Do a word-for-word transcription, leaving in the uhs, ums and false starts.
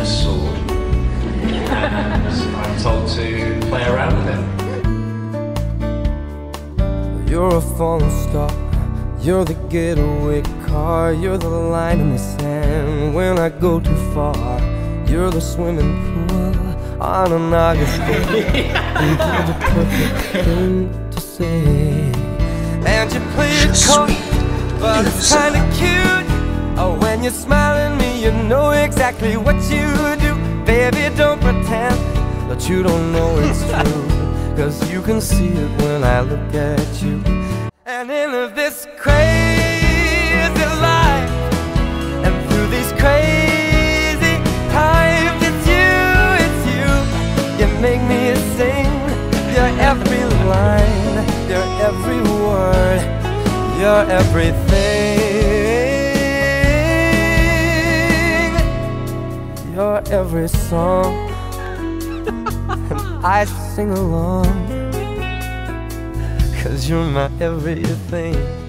a sword. And I'm told to play around with it. You're a falling star, you're the getaway car, you're the line in the sand when I go too far. You're the swimming pool on an August day. You do the perfect thing to say. And you play it cold, but it's kinda cute. Oh, when you're smiling at me, you know exactly what you do. Baby, don't pretend that you don't know it's true, 'cause you can see it when I look at you. And in this crazy life, and through these crazy times, it's you, it's you. You make me sing your every line, your every word, your everything. You're every song, and I sing along, 'cause you're my everything.